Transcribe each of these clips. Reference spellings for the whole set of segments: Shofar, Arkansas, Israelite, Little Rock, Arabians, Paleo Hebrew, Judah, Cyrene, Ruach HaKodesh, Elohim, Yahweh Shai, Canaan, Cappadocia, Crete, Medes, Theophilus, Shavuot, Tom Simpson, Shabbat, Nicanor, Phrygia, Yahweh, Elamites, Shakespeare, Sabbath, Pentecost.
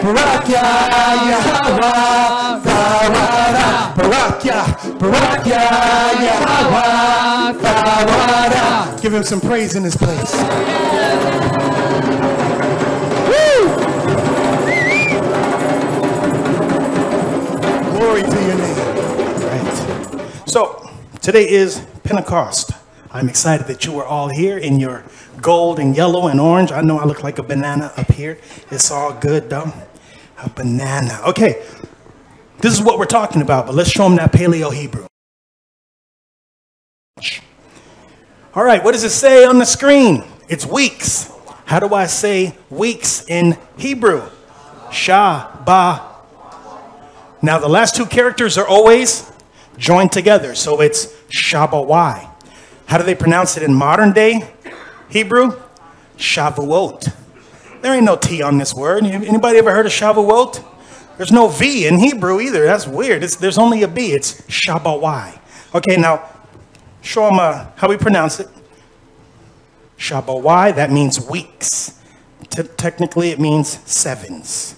Parakya Yahweh Tawara. Parakya, Parakya Yahweh Tawara. Give him some praise in this place. Woo! Glory to your name. Right. So today is Pentecost. I'm excited that you are all here in your gold and yellow and orange. I know I look like a banana up here. It's all good, though. A banana. Okay, this is what we're talking about, but let's show them that Paleo Hebrew. All right, what does it say on the screen? It's weeks. How do I say weeks in Hebrew? Shabbat. Now, the last two characters are always joined together, so it's Shabawai. How do they pronounce it in modern day Hebrew? Shavuot. There ain't no T on this word. Anybody ever heard of Shavuot? There's no V in Hebrew either. That's weird. There's only a B. It's Shabawai. Okay, now show them how we pronounce it. Shabawai, that means weeks. Technically, it means sevens.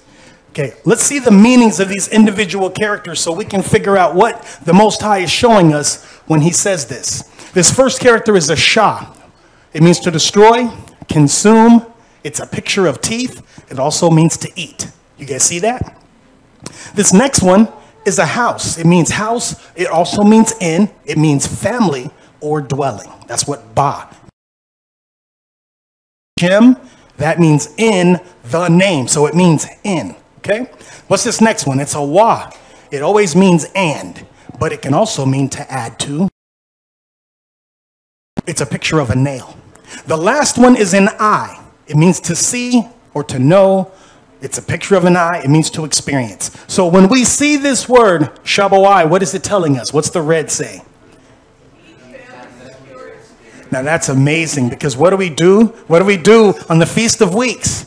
Okay, let's see the meanings of these individual characters so we can figure out what the Most High is showing us when he says this. This first character is a shah. It means to destroy, consume. It's a picture of teeth. It also means to eat. You guys see that? This next one is a house. It means house. It also means inn. It means family or dwelling. That's what ba. Shem, that means in the name. So it means in. Okay? What's this next one? It's a wa. It always means and, but it can also mean to add to. It's a picture of a nail. The last one is an eye. It means to see or to know. It's a picture of an eye. It means to experience. So when we see this word, Shavuot, what is it telling us? What's the red say? Now that's amazing, because what do we do? What do we do on the Feast of Weeks?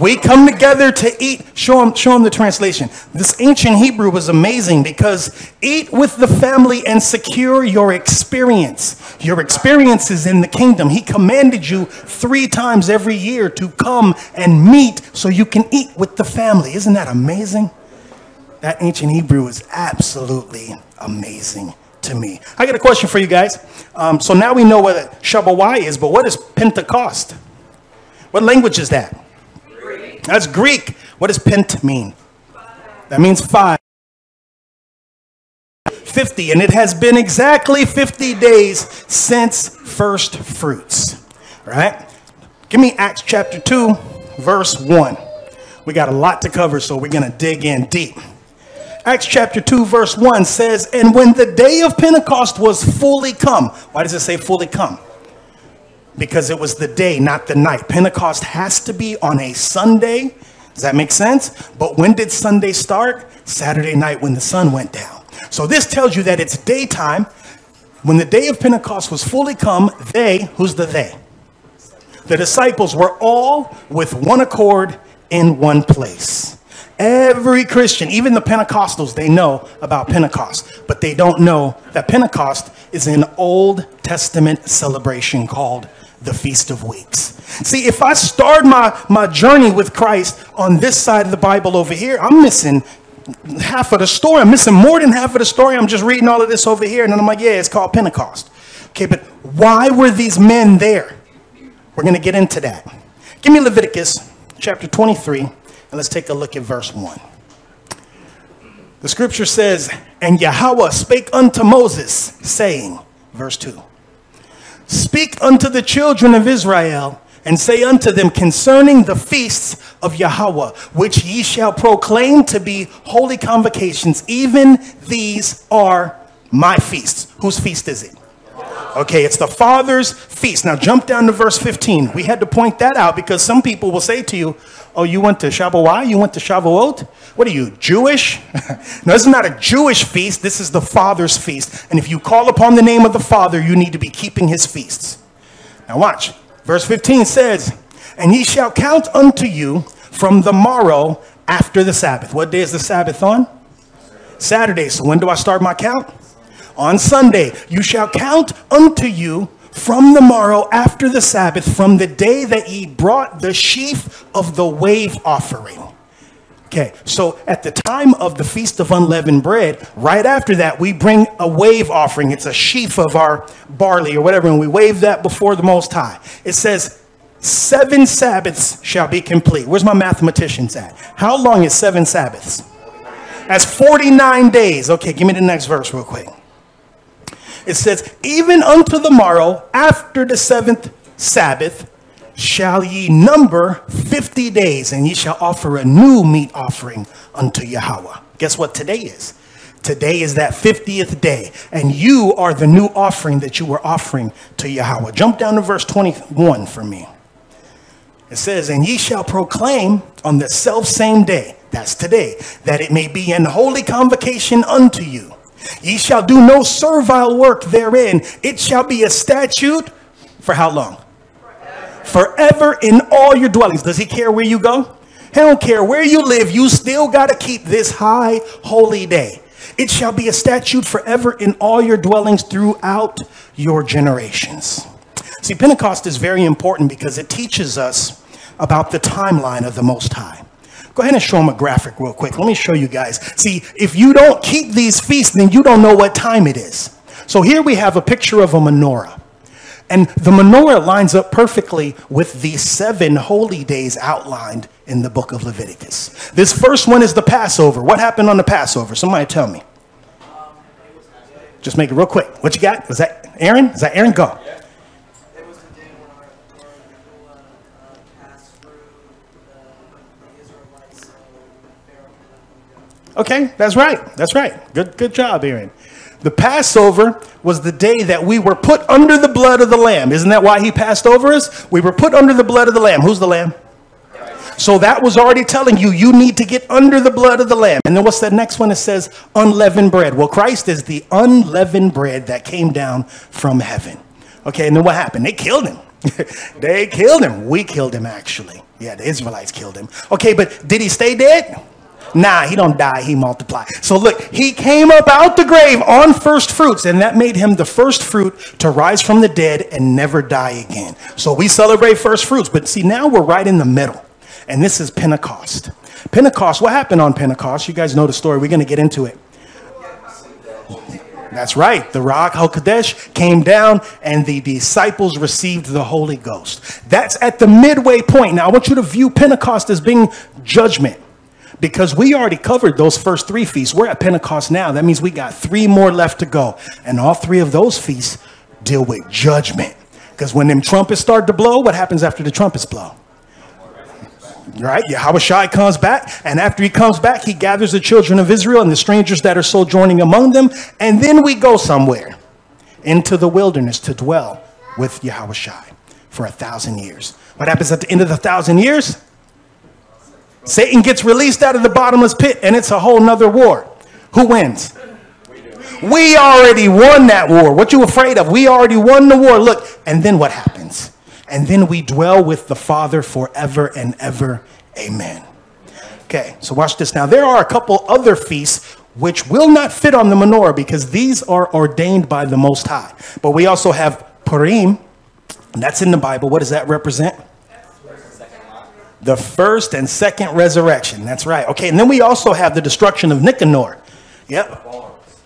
We come together to eat. Show them the translation. This ancient Hebrew was amazing because eat with the family and secure your experience. Your experience is in the kingdom. He commanded you 3 times every year to come and meet so you can eat with the family. Isn't that amazing? That ancient Hebrew is absolutely amazing to me. I got a question for you guys. So now we know what Shavuot is, but what is Pentecost? What language is that? That's Greek. What does pent mean? 5. That means 5. 50. And it has been exactly 50 days since first fruits. All right? Give me Acts chapter 2, verse 1. We got a lot to cover, so we're going to dig in deep. Acts chapter 2, verse 1 says, and when the day of Pentecost was fully come. Why does it say fully come? Because it was the day, not the night. Pentecost has to be on a Sunday. Does that make sense? But when did Sunday start? Saturday night, when the sun went down. So this tells you that it's daytime. When the day of Pentecost was fully come, they, who's the they? The disciples were all with one accord in one place. Every Christian, even the Pentecostals, they know about Pentecost, but they don't know that Pentecost is an Old Testament celebration called the Feast of Weeks. See, if I start my journey with Christ on this side of the Bible over here, I'm missing half of the story. I'm missing more than half of the story. I'm just reading all of this over here, and then I'm like, yeah, it's called Pentecost. Okay, but why were these men there? We're going to get into that. Give me Leviticus chapter 23, and let's take a look at verse 1. The scripture says, and Yahweh spake unto Moses, saying, verse 2, speak unto the children of Israel, and say unto them concerning the feasts of Yahweh, which ye shall proclaim to be holy convocations, even these are my feasts. Whose feast is it? Okay, it's the Father's feast. Now jump down to verse 15. We had to point that out because some people will say to you, oh, you went to Shavuot? You went to Shavuot? What are you, Jewish? No, this is not a Jewish feast. This is the Father's feast. And if you call upon the name of the Father, you need to be keeping his feasts. Now watch. Verse 15 says, and ye shall count unto you from the morrow after the Sabbath. What day is the Sabbath on? Saturday. So when do I start my count? On Sunday. You shall count unto you from the morrow after the Sabbath, from the day that ye brought the sheaf of the wave offering. Okay, so at the time of the Feast of Unleavened Bread, right after that, we bring a wave offering. It's a sheaf of our barley or whatever, and we wave that before the Most High. It says, 7 Sabbaths shall be complete. Where's my mathematicians at? How long is 7 Sabbaths? That's 49 days. Okay, give me the next verse real quick. It says, even unto the morrow, after the 7th Sabbath, shall ye number 50 days, and ye shall offer a new meat offering unto Yahweh. Guess what today is? Today is that 50th day, and you are the new offering that you were offering to Yahweh. Jump down to verse 21 for me. It says, and ye shall proclaim on the selfsame day, that's today, that it may be an holy convocation unto you. Ye shall do no servile work therein. It shall be a statute for how long? Forever in all your dwellings. Does he care where you go? He don't care where you live. You still got to keep this high holy day. It shall be a statute forever in all your dwellings throughout your generations. See, Pentecost is very important because it teaches us about the timeline of the Most High. Go ahead and show them a graphic real quick. Let me show you guys. See, if you don't keep these feasts, then you don't know what time it is. So here we have a picture of a menorah. And the menorah lines up perfectly with the 7 holy days outlined in the book of Leviticus. This first one is the Passover. What happened on the Passover? Somebody tell me. Just make it real quick. What you got? Was that Aaron? Is that Aaron? Go. Yeah. Okay, that's right. That's right. Good job, Aaron. The Passover was the day that we were put under the blood of the Lamb. Isn't that why he passed over us? We were put under the blood of the Lamb. Who's the Lamb? Christ. So that was already telling you, you need to get under the blood of the Lamb. And then what's that next one that says unleavened bread? Well, Christ is the unleavened bread that came down from heaven. Okay, and then what happened? They killed him. They killed him. We killed him, actually. Yeah, the Israelites killed him. Okay, but did he stay dead? Nah, he don't die, he multiplied. So look, he came up out the grave on first fruits, and that made him the first fruit to rise from the dead and never die again. So we celebrate first fruits, but see, now we're right in the middle, and this is Pentecost. Pentecost, what happened on Pentecost? You guys know the story, we're going to get into it. That's right, the Ruach HaKodesh came down and the disciples received the Holy Ghost. That's at the midway point. Now I want you to view Pentecost as being judgment, because we already covered those first 3 feasts. We're at Pentecost now. That means we got 3 more left to go. And all 3 of those feasts deal with judgment. Because when them trumpets start to blow, what happens after the trumpets blow? Right? Yahawashi Shai comes back. And after he comes back, he gathers the children of Israel and the strangers that are sojourning among them. And then we go somewhere into the wilderness to dwell with Yahweh Shai for 1,000 years. What happens at the end of the 1,000 years? Satan gets released out of the bottomless pit, and it's a whole nother war. Who wins? We already won that war. What you afraid of? We already won the war. Look, and then what happens? And then we dwell with the Father forever and ever. Amen. Okay, so watch this now. There are a couple other feasts which will not fit on the menorah because these are ordained by the Most High. But we also have Purim, and that's in the Bible. What does that represent? The first and second resurrection. That's right. Okay, and then we also have the destruction of Nicanor. Yep.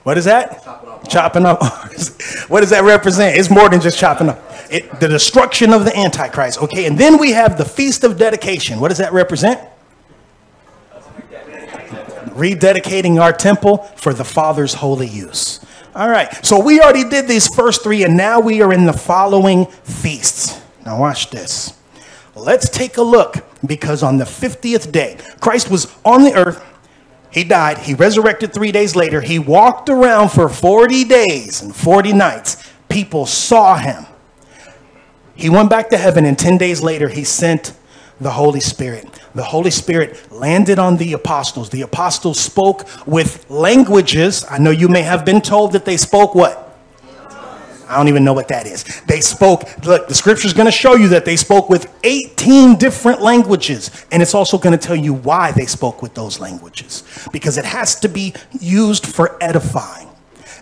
What is that? Chopping up arms. What does that represent? It's more than just chopping up. The destruction of the Antichrist. Okay, and then we have the Feast of Dedication. What does that represent? Rededicating our temple for the Father's holy use. All right, so we already did these first 3, and now we are in the following feasts. Now watch this. Let's take a look, because on the 50th day, Christ was on the earth, he died, he resurrected 3 days later, he walked around for 40 days and 40 nights. People saw him. He went back to heaven, and 10 days later, he sent the Holy Spirit. The Holy Spirit landed on the apostles. The apostles spoke with languages. I know you may have been told that they spoke what? I don't even know what that is. They spoke, look, the scripture is going to show you that they spoke with 18 different languages. And it's also going to tell you why they spoke with those languages, because it has to be used for edifying.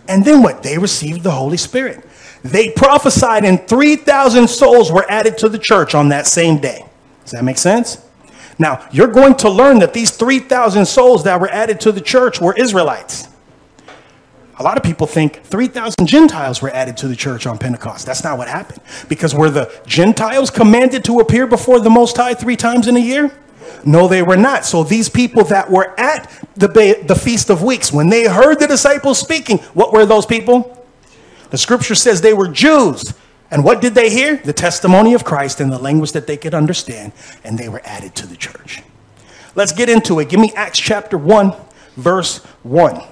And then what? They received the Holy Spirit. They prophesied, and 3,000 souls were added to the church on that same day. Does that make sense? Now, you're going to learn that these 3,000 souls that were added to the church were Israelites. A lot of people think 3,000 Gentiles were added to the church on Pentecost. That's not what happened. Because were the Gentiles commanded to appear before the Most High 3 times in a year? No, they were not. So these people that were at the Feast of Weeks, when they heard the disciples speaking, what were those people? The scripture says they were Jews. And what did they hear? The testimony of Christ in the language that they could understand. And they were added to the church. Let's get into it. Give me Acts chapter 1, verse 1.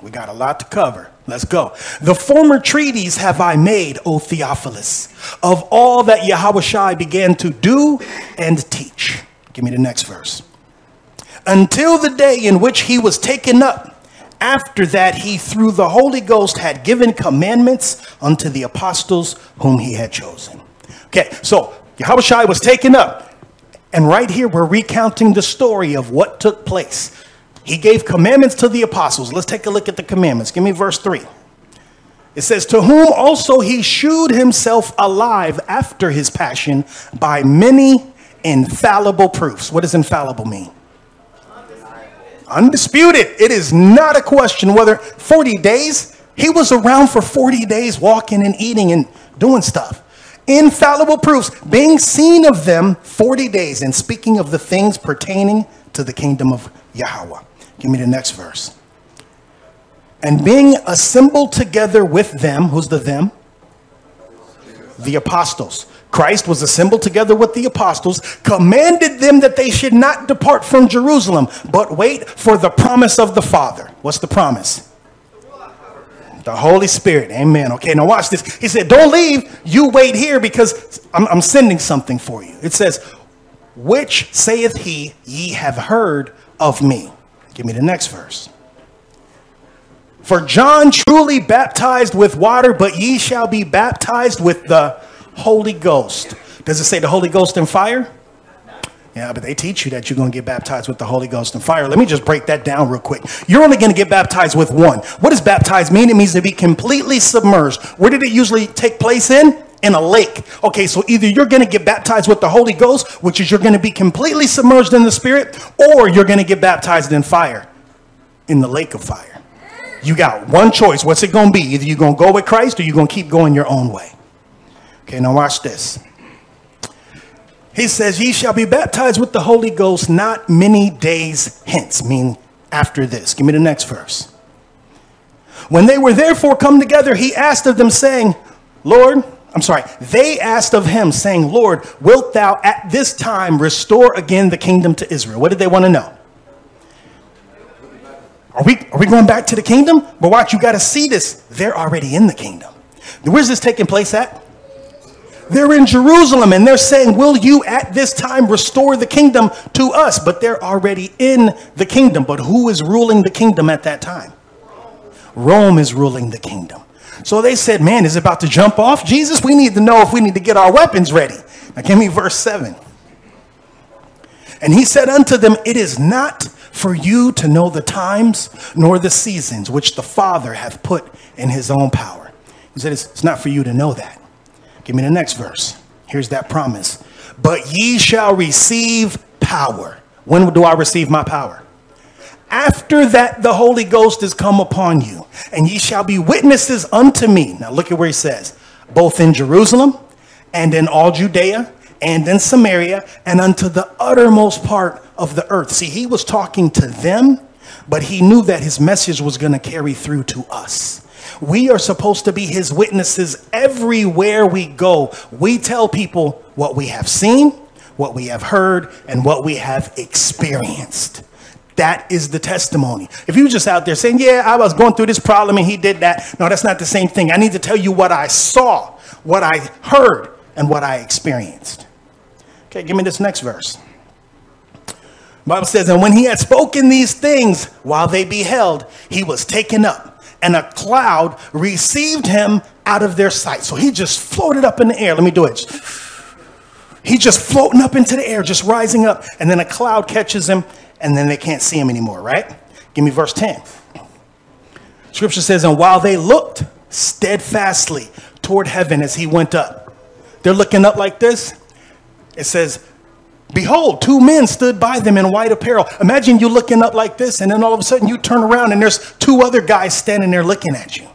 We got a lot to cover. Let's go. The former treaties have I made, O Theophilus, of all that Yahweh Shai began to do and teach. Give me the next verse. Until the day in which he was taken up, after that he through the Holy Ghost had given commandments unto the apostles whom he had chosen. Okay, so Yahweh Shai was taken up. And right here we're recounting the story of what took place. He gave commandments to the apostles. Let's take a look at the commandments. Give me verse 3. It says, to whom also he shewed himself alive after his passion by many infallible proofs. What does infallible mean? Undisputed. Undisputed. It is not a question whether 40 days. He was around for 40 days walking and eating and doing stuff. Infallible proofs being seen of them 40 days and speaking of the things pertaining to the kingdom of Yahweh. Give me the next verse. And being assembled together with them, who's the them? The apostles. Christ was assembled together with the apostles, commanded them that they should not depart from Jerusalem, but wait for the promise of the Father. What's the promise? The Holy Spirit. Amen. Okay, now watch this. He said, don't leave. You wait here because I'm sending something for you. It says, which saith he, ye have heard of me. Give me the next verse. For John truly baptized with water, but ye shall be baptized with the Holy Ghost. Does it say the Holy Ghost and fire? Yeah, but they teach you that you're going to get baptized with the Holy Ghost and fire. Let me just break that down real quick. You're only going to get baptized with one. What does baptized mean? It means to be completely submerged. Where did it usually take place in? In a lake. Okay, so either you're going to get baptized with the Holy Ghost, which is you're going to be completely submerged in the Spirit, or you're going to get baptized in fire, in the lake of fire. You got one choice. What's it going to be? Either you're going to go with Christ or you're going to keep going your own way. Okay, now watch this. He says, ye shall be baptized with the Holy Ghost not many days hence, meaning after this. Give me the next verse. When they were therefore come together, he asked of them, saying, Lord, they asked of him, saying, Lord, wilt thou at this time restore again the kingdom to Israel? What did they want to know? Are we going back to the kingdom? But watch, you got to see this. They're already in the kingdom. Where's this taking place at? They're in Jerusalem, and they're saying, will you at this time restore the kingdom to us? But they're already in the kingdom. But who is ruling the kingdom at that time? Rome is ruling the kingdom. So they said, man, is it about to jump off? Jesus, we need to know if we need to get our weapons ready. Now give me verse 7. And he said unto them, it is not for you to know the times nor the seasons which the Father hath put in his own power. He said, it's not for you to know that. Give me the next verse. Here's that promise. But ye shall receive power. When do I receive my power? After that the Holy Ghost is come upon you, and ye shall be witnesses unto me. Now look at where he says, both in Jerusalem and in all Judea and in Samaria and unto the uttermost part of the earth. See, he was talking to them, but he knew that his message was going to carry through to us. We are supposed to be his witnesses everywhere we go. We tell people what we have seen, what we have heard, and what we have experienced. That is the testimony. If you just out there saying, yeah, I was going through this problem and he did that. No, that's not the same thing. I need to tell you what I saw, what I heard, and what I experienced. Okay, give me this next verse. The Bible says, and when he had spoken these things, while they beheld, he was taken up, and a cloud received him out of their sight. So he just floated up in the air. Let me do it. He's just floating up into the air, just rising up, and then a cloud catches him. And then they can't see him anymore, right? Give me verse 10. Scripture says, and while they looked steadfastly toward heaven as he went up, they're looking up like this. It says, Behold, two men stood by them in white apparel. Imagine you looking up like this, and then all of a sudden you turn around and there's two other guys standing there looking at you.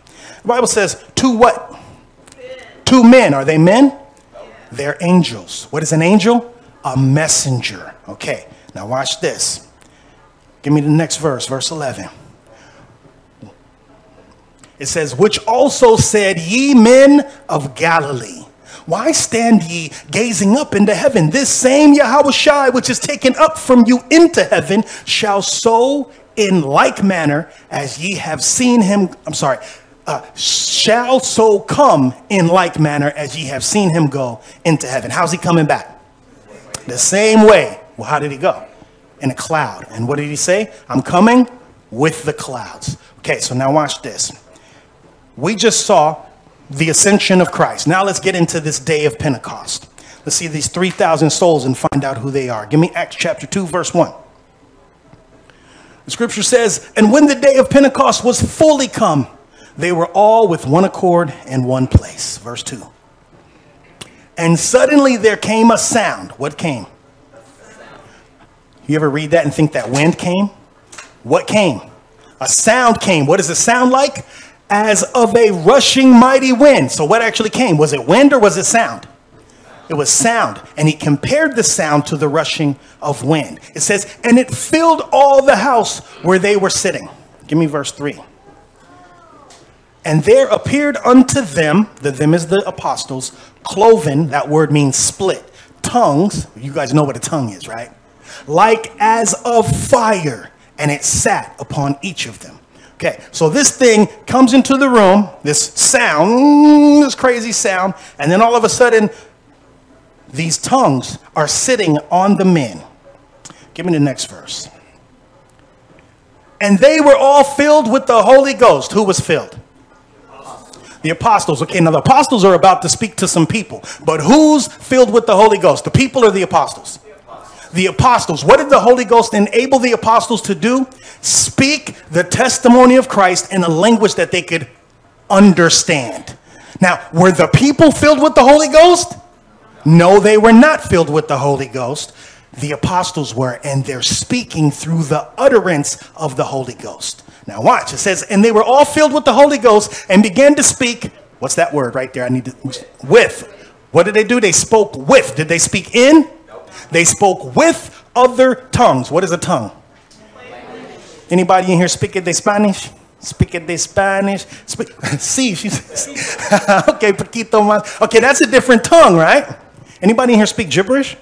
The Bible says, two what? Men. Two men. Are they men? Yeah. They're angels. What is an angel? A messenger. Okay, now watch this. Give me the next verse, verse 11. It says, which also said, ye men of Galilee, why stand ye gazing up into heaven? This same Yahweh Shai, which is taken up from you into heaven, shall so in like manner as ye have seen him, shall so come in like manner as ye have seen him go into heaven. How's he coming back? The same way. Well, how did he go? In a cloud. And what did he say? I'm coming with the clouds. Okay, so now watch this. We just saw the ascension of Christ. Now let's get into this day of Pentecost. Let's see these 3,000 souls and find out who they are. Give me Acts chapter 2, verse 1. The scripture says, and when the day of Pentecost was fully come, they were all with one accord in one place. Verse 2. And suddenly there came a sound. What came? You ever read that and think that wind came? What came? A sound came. What does it sound like? As of a rushing mighty wind. So what actually came? Was it wind or was it sound? It was sound. And he compared the sound to the rushing of wind. It says, and it filled all the house where they were sitting. Give me verse 3. And there appeared unto them, the them is the apostles, cloven, that word means split, tongues. You guys know what a tongue is, right? Like as of fire. And it sat upon each of them. Okay, so this thing comes into the room, this sound, this crazy sound, and then all of a sudden, these tongues are sitting on the men. Give me the next verse. And they were all filled with the Holy Ghost. Who was filled? The apostles. Okay, now the apostles are about to speak to some people, but who's filled with the Holy Ghost? The people or the apostles? The apostles. What did the Holy Ghost enable the apostles to do? Speak the testimony of Christ in a language that they could understand. Now, were the people filled with the Holy Ghost? No, they were not filled with the Holy Ghost. The apostles were, and they're speaking through the utterance of the Holy Ghost. Now watch, it says, and they were all filled with the Holy Ghost and began to speak. What's that word right there? I need to, with. What did they do? They spoke with. Did they speak in? They spoke with other tongues. What is a tongue? Anybody in here speak de Spanish? Speak de Spanish? See, she says. Okay, poquito más. Okay, that's a different tongue, right? Anybody in here speak gibberish?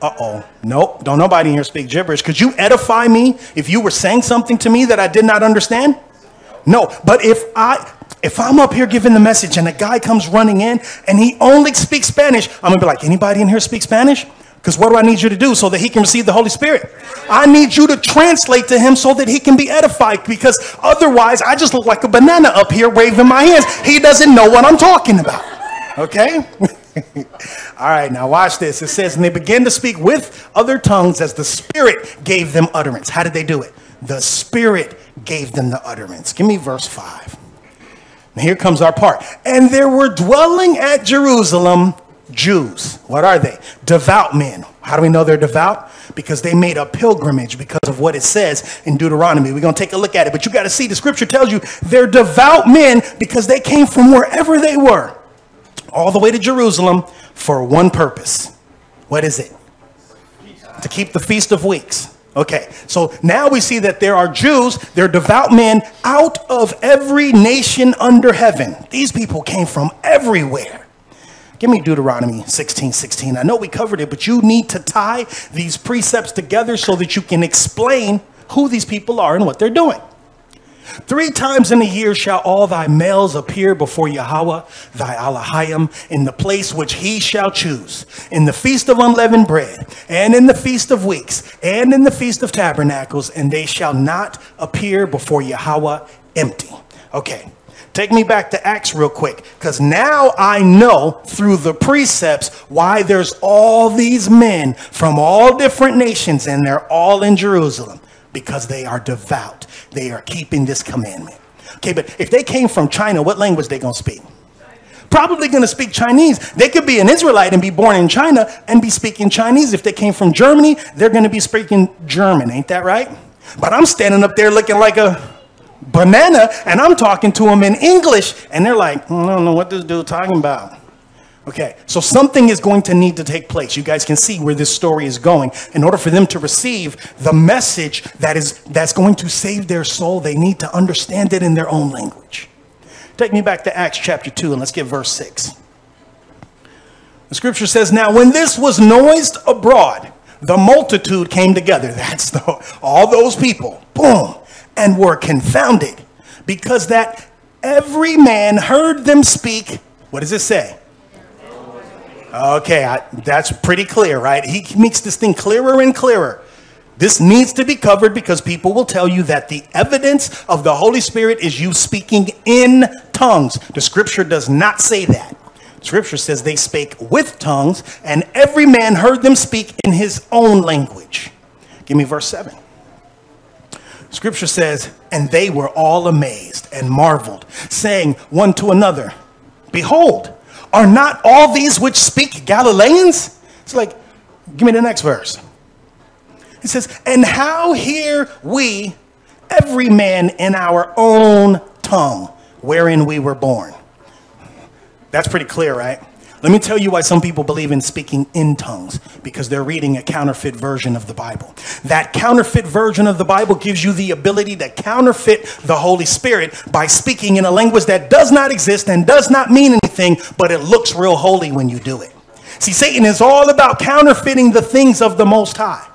Uh-oh. Nope, don't nobody in here speak gibberish. Could you edify me if you were saying something to me that I did not understand? No, but if I'm up here giving the message and a guy comes running in and he only speaks Spanish, I'm going to be like, anybody in here speak Spanish? Because what do I need you to do so that he can receive the Holy Spirit? I need you to translate to him so that he can be edified, because otherwise I just look like a banana up here waving my hands. He doesn't know what I'm talking about. Okay? All right, now watch this. It says, and they began to speak with other tongues as the Spirit gave them utterance. How did they do it? The Spirit gave them the utterance. Give me verse 5. And here comes our part. And there were dwelling at Jerusalem Jews. What are they? Devout men. How do we know they're devout? Because they made a pilgrimage, because of what it says in Deuteronomy. We're going to take a look at it, but you got to see the scripture tells you they're devout men because they came from wherever they were all the way to Jerusalem for one purpose. What is it? To keep the Feast of Weeks. Okay, so now we see that there are Jews, they're devout men out of every nation under heaven. These people came from everywhere. Give me Deuteronomy 16:16. I know we covered it, but you need to tie these precepts together so that you can explain who these people are and what they're doing. 3 times in a year shall all thy males appear before Yahweh, thy Elohim, in the place which he shall choose, in the feast of unleavened bread, and in the feast of weeks, and in the feast of tabernacles, and they shall not appear before Yahweh empty. Okay. Take me back to Acts real quick, because now I know through the precepts why there's all these men from all different nations, and they're all in Jerusalem, because they are devout. They are keeping this commandment. Okay, but if they came from China, what language they gonna speak? probably going to speak Chinese. They could be an Israelite and be born in China and be speaking Chinese. If they came from Germany, they're going to be speaking German. Ain't that right? But I'm standing up there looking like a banana, and I'm talking to them in English, and they're like, I don't know what this dude's talking about. Okay, so something is going to need to take place. You guys can see where this story is going. In order for them to receive the message that's going to save their soul, they need to understand it in their own language. Take me back to Acts chapter 2, and let's get verse 6. The scripture says, now when this was noised abroad, the multitude came together. That's all those people. Boom. And were confounded, because that every man heard them speak. What does it say? Okay, that's pretty clear, right? He makes this thing clearer and clearer. This needs to be covered because people will tell you that the evidence of the Holy Spirit is you speaking in tongues. The scripture does not say that. The scripture says they spake with tongues, and every man heard them speak in his own language. Give me verse 7. Scripture says, and they were all amazed and marveled, saying one to another, behold, are not all these which speak Galileans? It's like, give me the next verse. It says, and how hear we every man in our own tongue wherein we were born? That's pretty clear, right? Let me tell you why some people believe in speaking in tongues, because they're reading a counterfeit version of the Bible. That counterfeit version of the Bible gives you the ability to counterfeit the Holy Spirit by speaking in a language that does not exist and does not mean anything, but it looks real holy when you do it. See, Satan is all about counterfeiting the things of the Most High.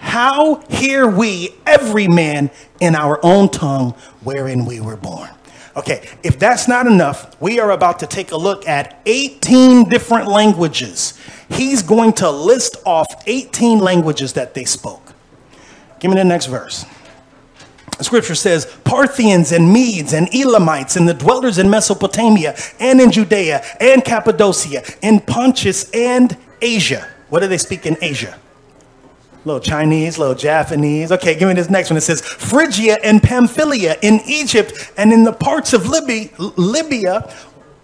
How hear we every man in our own tongue wherein we were born? Okay, if that's not enough, we are about to take a look at 18 different languages. He's going to list off 18 languages that they spoke. Give me the next verse. The scripture says, Parthians and Medes and Elamites and the dwellers in Mesopotamia and in Judea and Cappadocia and Pontus and Asia. What do they speak in Asia? Little Chinese, little Japanese. Okay, give me this next one. It says Phrygia and Pamphylia in Egypt and in the parts of Libya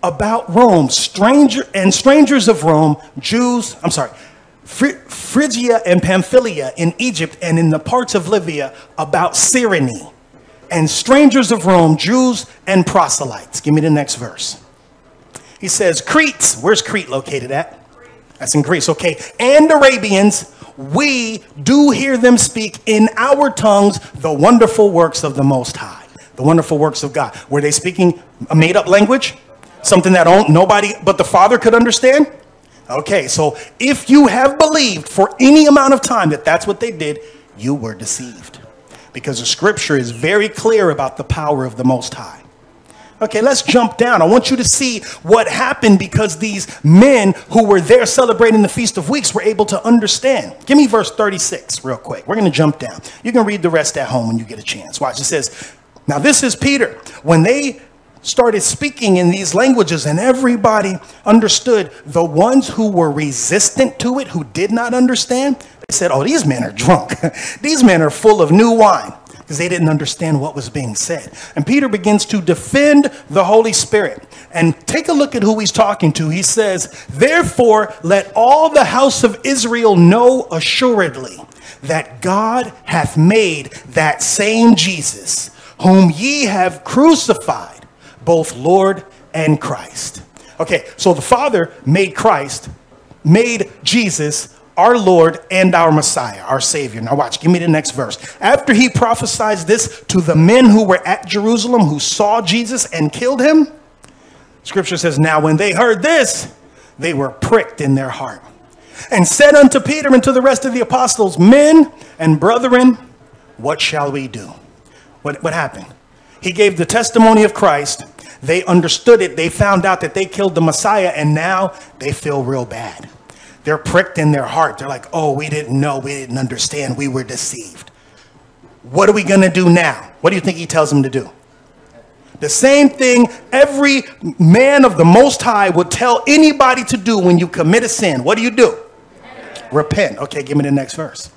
about Rome, strangers of Rome, Jews. I'm sorry, Phrygia and Pamphylia in Egypt and in the parts of Libya about Cyrene, and strangers of Rome, Jews and proselytes. Give me the next verse. He says Crete. Where's Crete located at? That's in Greece. Okay, and Arabians. We do hear them speak in our tongues the wonderful works of the Most High, the wonderful works of God. Were they speaking a made-up language? Something that nobody but the Father could understand? Okay, so if you have believed for any amount of time that that's what they did, you were deceived. Because the scripture is very clear about the power of the Most High. Okay, let's jump down. I want you to see what happened because these men who were there celebrating the Feast of Weeks were able to understand. Give me verse 36 real quick. We're going to jump down. You can read the rest at home when you get a chance. Watch. It says, now this is Peter. When they started speaking in these languages and everybody understood, the ones who were resistant to it, who did not understand, they said, oh, these men are drunk. These men are full of new wine. Because they didn't understand what was being said. And Peter begins to defend the Holy Spirit. And take a look at who he's talking to. He says, therefore, let all the house of Israel know assuredly that God hath made that same Jesus, whom ye have crucified, both Lord and Christ. Okay, so the Father made Christ, made Jesus our Lord and our Messiah, our Savior. Now watch, give me the next verse. After he prophesied this to the men who were at Jerusalem, who saw Jesus and killed him, scripture says, now when they heard this, they were pricked in their heart and said unto Peter and to the rest of the apostles, men and brethren, what shall we do? What happened? He gave the testimony of Christ. They understood it. They found out that they killed the Messiah, and now they feel real bad. They're pricked in their heart. They're like, oh, we didn't know. We didn't understand. We were deceived. What are we going to do now? What do you think he tells them to do? The same thing every man of the Most High would tell anybody to do when you commit a sin. What do you do? Repent. Okay, give me the next verse.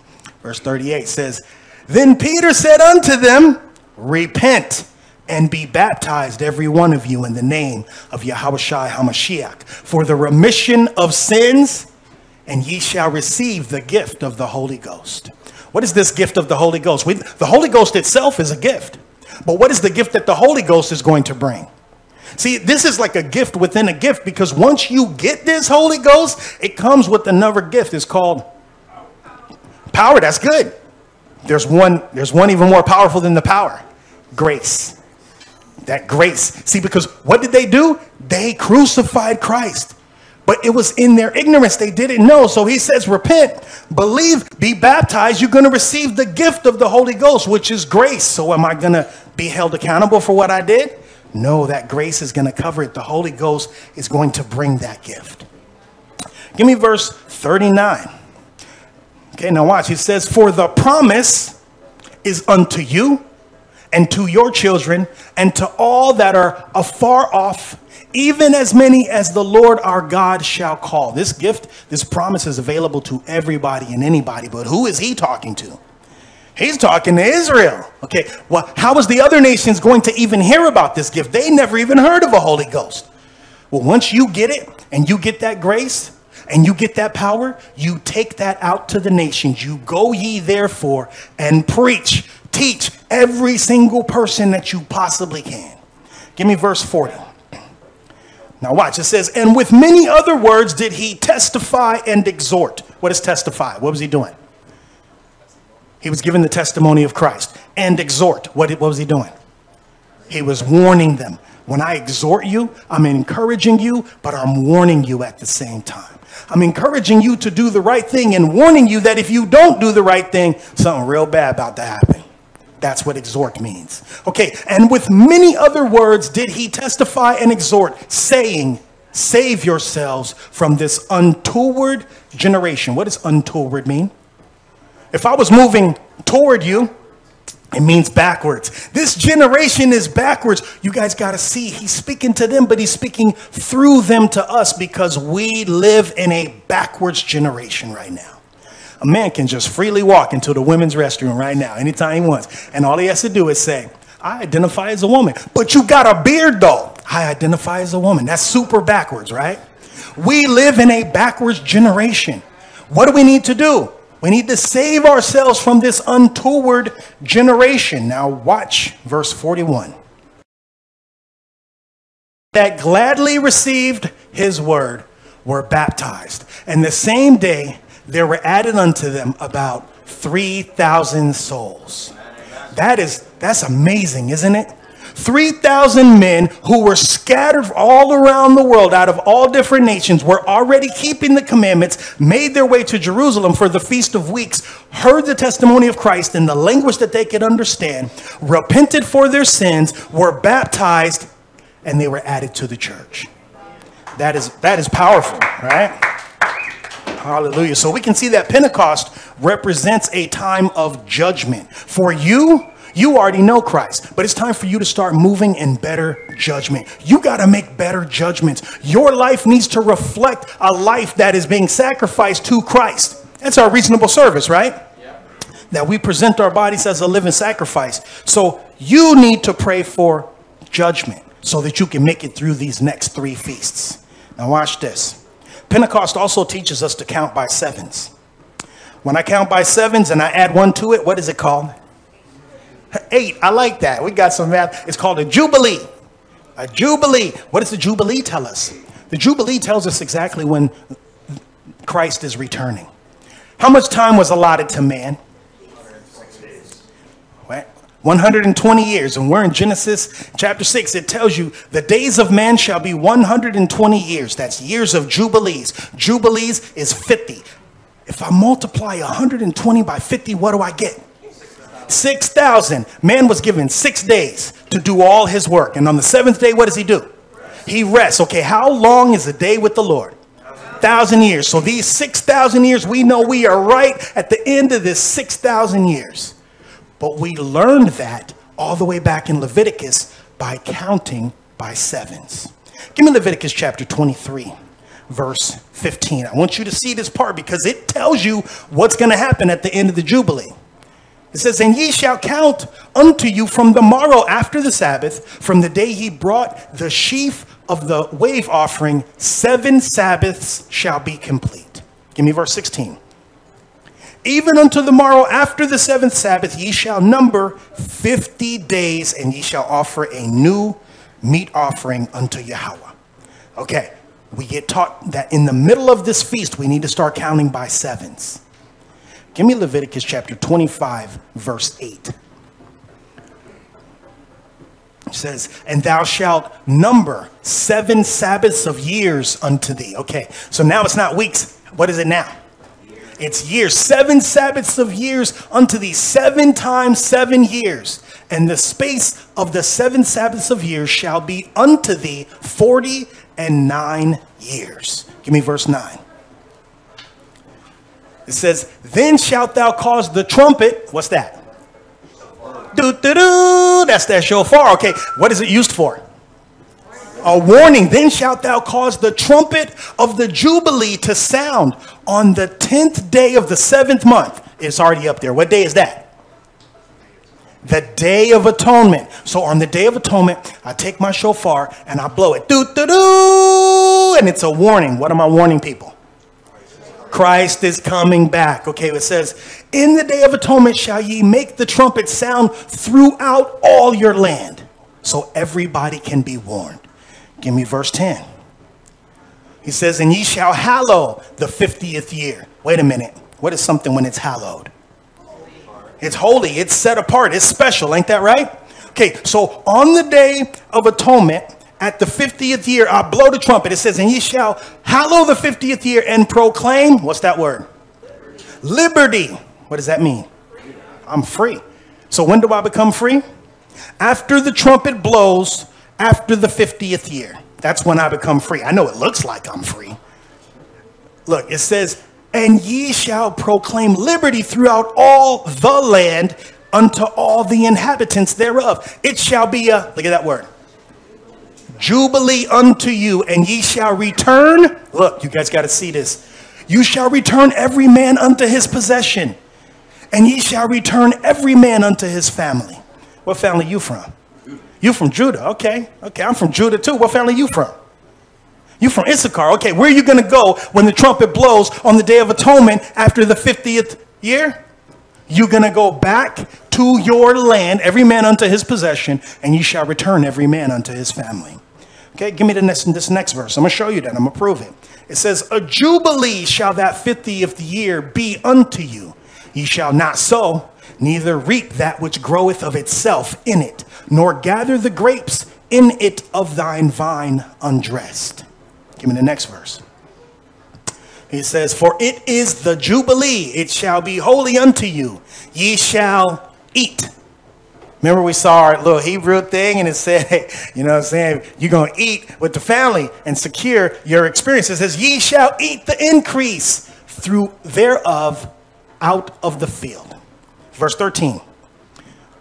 Verse 38 says, then Peter said unto them, repent and be baptized, every one of you, in the name of Yahawashi HaMashiach, for the remission of sins, and ye shall receive the gift of the Holy Ghost. What is this gift of the Holy Ghost? The Holy Ghost itself is a gift. But what is the gift that the Holy Ghost is going to bring? See, this is like a gift within a gift, because once you get this Holy Ghost, it comes with another gift. It's called power. That's good. There's one even more powerful than the power. Grace. That grace. See, because what did they do? They crucified Christ. But it was in their ignorance. They didn't know. So he says, repent, believe, be baptized. You're going to receive the gift of the Holy Ghost, which is grace. So am I going to be held accountable for what I did? No, that grace is going to cover it. The Holy Ghost is going to bring that gift. Give me verse 39. Okay, now watch. He says, for the promise is unto you and to your children and to all that are afar off, even as many as the Lord our God shall call. This gift, this promise is available to everybody and anybody. But who is he talking to? He's talking to Israel. Okay, well, how is the other nations going to even hear about this gift? They never even heard of a Holy Ghost. Well, once you get it and you get that grace and you get that power, you take that out to the nations. You go ye therefore and preach, teach every single person that you possibly can. Give me verse 40. Now watch, it says, and with many other words did he testify and exhort. What is testify? What was he doing? He was giving the testimony of Christ. And exhort. What was he doing? He was warning them. When I exhort you, I'm encouraging you, but I'm warning you at the same time. I'm encouraging you to do the right thing and warning you that if you don't do the right thing, something real bad about to happen. That's what exhort means. Okay, and with many other words did he testify and exhort, saying, save yourselves from this untoward generation. What does untoward mean? If I was moving toward you, it means backwards. This generation is backwards. You guys got to see, he's speaking to them, but he's speaking through them to us, because we live in a backwards generation right now. A man can just freely walk into the women's restroom right now, anytime he wants. And all he has to do is say, I identify as a woman. But you got a beard, though. I identify as a woman. That's super backwards, right? We live in a backwards generation. What do we need to do? We need to save ourselves from this untoward generation. Now watch verse 41. That gladly received his word were baptized. And the same day, there were added unto them about 3,000 souls. That's amazing, isn't it? 3,000 men who were scattered all around the world out of all different nations, were already keeping the commandments, made their way to Jerusalem for the Feast of Weeks, heard the testimony of Christ in the language that they could understand, repented for their sins, were baptized, and they were added to the church. That is powerful, right? Hallelujah. So we can see that Pentecost represents a time of judgment. For you already know Christ, but it's time for you to start moving in better judgment. You got to make better judgments. Your life needs to reflect a life that is being sacrificed to Christ. That's our reasonable service, right? Yeah. That we present our bodies as a living sacrifice. So you need to pray for judgment so that you can make it through these next three feasts. Now watch this. Pentecost also teaches us to count by sevens. When I count by sevens and I add one to it, what is it called? Eight. I like that. We got some math. It's called a jubilee. A jubilee. What does the jubilee tell us? The jubilee tells us exactly when Christ is returning. How much time was allotted to man? 120 years, and we're in Genesis chapter 6. It tells you the days of man shall be 120 years. That's years of jubilees. Jubilees is 50. If I multiply 120 by 50, what do I get? 6,000. Man was given 6 days to do all his work, and on the seventh day, what does he do? He rests. Okay, how long is a day with the Lord? 1,000 years. So these 6,000 years, we know we are right at the end of this 6,000 years. But we learned that all the way back in Leviticus by counting by sevens. Give me Leviticus chapter 23, verse 15. I want you to see this part because it tells you what's going to happen at the end of the Jubilee. It says, and ye shall count unto you from the morrow after the Sabbath, from the day he brought the sheaf of the wave offering, 7 Sabbaths shall be complete. Give me verse 16. Even unto the morrow after the 7th Sabbath, ye shall number 50 days, and ye shall offer a new meat offering unto Yahweh. Okay, we get taught that in the middle of this feast, we need to start counting by sevens. Give me Leviticus chapter 25, verse 8. It says, and thou shalt number 7 Sabbaths of years unto thee. Okay, so now it's not weeks. What is it now? It's years. 7 Sabbaths of years unto thee, 7 times 7 years. And the space of the 7 Sabbaths of years shall be unto thee 49 years. Give me verse 9. It says, then shalt thou cause the trumpet. What's that? Do, do, do. That's that shofar. Okay, what is it used for? A warning. Then shalt thou cause the trumpet of the Jubilee to sound on the 10th day of the 7th month. It's already up there. What day is that? The Day of Atonement. So on the Day of Atonement, I take my shofar and I blow it. Do, do, do. And it's a warning. What am I warning people? Christ is coming back. Okay, it says, in the Day of Atonement shall ye make the trumpet sound throughout all your land, so everybody can be warned. Give me verse 10. He says, and ye shall hallow the 50th year. Wait a minute. What is something when it's hallowed? It's holy. It's set apart. It's special. Ain't that right? Okay, so on the Day of Atonement, at the 50th year, I blow the trumpet. It says, and ye shall hallow the 50th year and proclaim. What's that word? Liberty. What does that mean? Freedom. I'm free. So when do I become free? After the trumpet blows, after the 50th year. That's when I become free. I know it looks like I'm free. Look, it says, and ye shall proclaim liberty throughout all the land unto all the inhabitants thereof. It shall be a, look at that word, Jubilee unto you, and ye shall return. Look, you guys got to see this. You shall return every man unto his possession, and ye shall return every man unto his family. What family you from? You from Judah. Okay. Okay, I'm from Judah too. What family you from? You from Issachar. Okay, where are you going to go when the trumpet blows on the Day of Atonement after the 50th year? You're going to go back to your land, every man unto his possession, and you shall return every man unto his family. Okay, give me this next verse. I'm going to show you that. I'm going to prove it. It says, a jubilee shall that 50th year be unto you. Ye shall not sow, neither reap that which groweth of itself in it, nor gather the grapes in it of thine vine undressed. Give me the next verse. He says, for it is the Jubilee. It shall be holy unto you. Ye shall eat. Remember we saw our little Hebrew thing and it said, hey, you know what I'm saying? You're going to eat with the family and secure your experience. It says, ye shall eat the increase through thereof out of the field. Verse 13.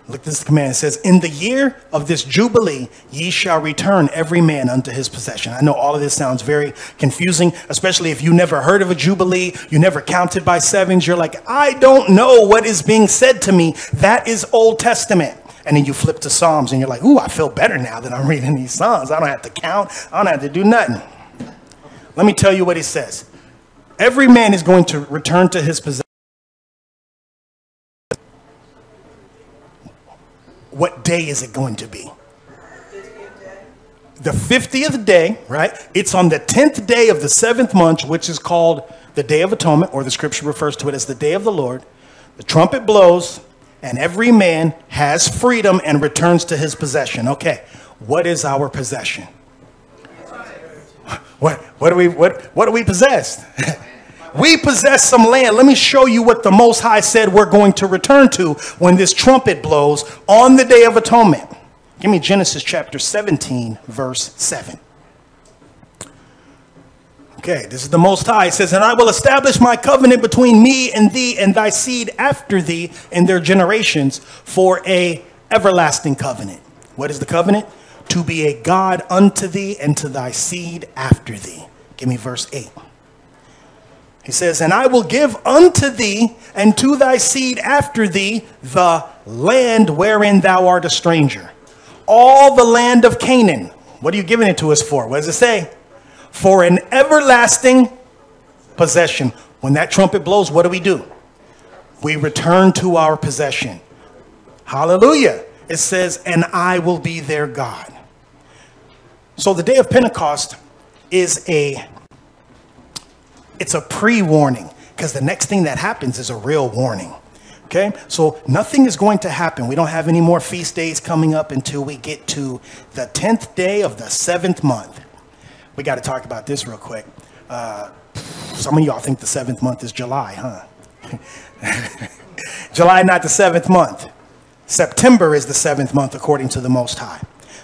Look, this command. It says, in the year of this Jubilee, ye shall return every man unto his possession. I know all of this sounds very confusing, especially if you never heard of a Jubilee, you never counted by sevens. You're like, I don't know what is being said to me. That is Old Testament. And then you flip to Psalms and you're like, ooh, I feel better now that I'm reading these Psalms. I don't have to count. I don't have to do nothing. Let me tell you what it says. Every man is going to return to his possession. What day is it going to be? The 50th day, right? It's on the 10th day of the 7th month, which is called the Day of Atonement, or the scripture refers to it as the Day of the Lord. The trumpet blows, and every man has freedom and returns to his possession. Okay, what is our possession? What do we possess? We possess some land. Let me show you what the Most High said we're going to return to when this trumpet blows on the Day of Atonement. Give me Genesis chapter 17, verse 7. Okay, this is the Most High. It says, and I will establish my covenant between me and thee and thy seed after thee and their generations for a everlasting covenant. What is the covenant? To be a God unto thee and to thy seed after thee. Give me verse 8. He says, and I will give unto thee and to thy seed after thee the land wherein thou art a stranger. All the land of Canaan. What are you giving it to us for? What does it say? For an everlasting possession. When that trumpet blows, what do? We return to our possession. Hallelujah. It says, and I will be their God. So the day of Pentecost is a pre-warning, because the next thing that happens is a real warning. Okay, so nothing is going to happen. We don't have any more feast days coming up until we get to the 10th day of the 7th month. We got to talk about this real quick. Some of y'all think the 7th month is July, huh? July, not the 7th month. September is the 7th month according to the Most High.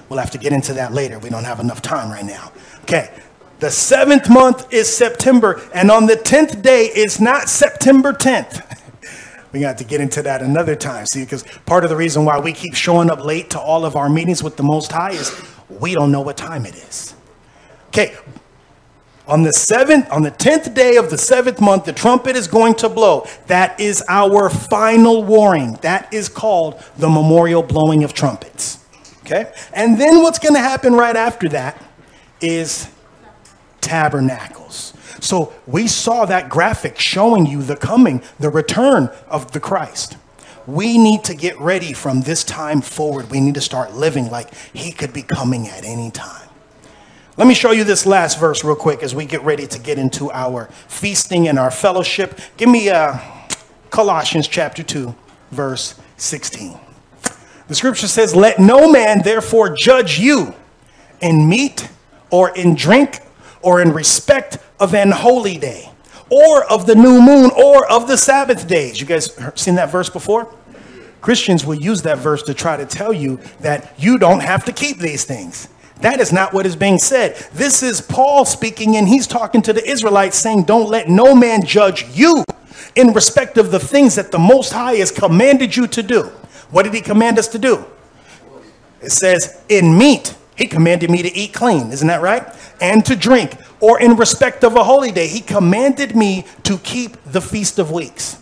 We'll have to get into that later. We don't have enough time right now. Okay. The 7th month is September, and on the 10th day is not September 10th. We got to get into that another time, see, because part of the reason why we keep showing up late to all of our meetings with the Most High is we don't know what time it is. Okay, on the 10th day of the 7th month, the trumpet is going to blow. That is our final warning. That is called the memorial blowing of trumpets. Okay, and then what's going to happen right after that is Tabernacles. So we saw that graphic showing you the coming, the return of the Christ. We need to get ready from this time forward. We need to start living like he could be coming at any time. Let me show you this last verse real quick as we get ready to get into our feasting and our fellowship. Give me Colossians chapter 2, verse 16. The scripture says, let no man therefore judge you in meat or in drink, or in respect of an holy day, or of the new moon, or of the Sabbath days. You guys seen that verse before? Christians will use that verse to try to tell you that you don't have to keep these things. That is not what is being said. This is Paul speaking, and he's talking to the Israelites saying, don't let no man judge you in respect of the things that the Most High has commanded you to do. What did he command us to do? It says, in meat. He commanded me to eat clean, isn't that right? And to drink, or in respect of a holy day. He commanded me to keep the Feast of Weeks.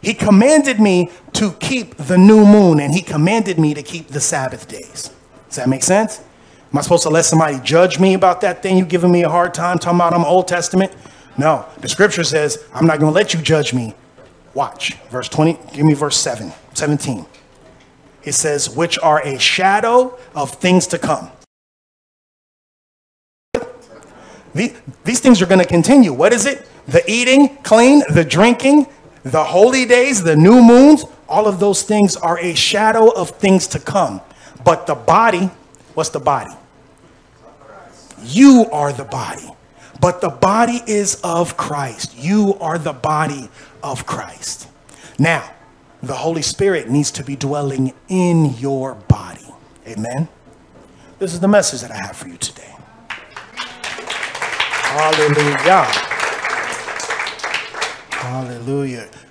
He commanded me to keep the new moon, and he commanded me to keep the Sabbath days. Does that make sense? Am I supposed to let somebody judge me about that thing? You're giving me a hard time talking about I'm Old Testament? No, the scripture says, I'm not going to let you judge me. Watch, verse 20, give me verse 17. It says, which are a shadow of things to come. These things are going to continue. What is it? The eating clean, the drinking, the holy days, the new moons, all of those things are a shadow of things to come. But the body, what's the body? You are the body. But the body is of Christ. You are the body of Christ. Now, the Holy Spirit needs to be dwelling in your body. Amen. This is the message that I have for you today. Hallelujah. Hallelujah.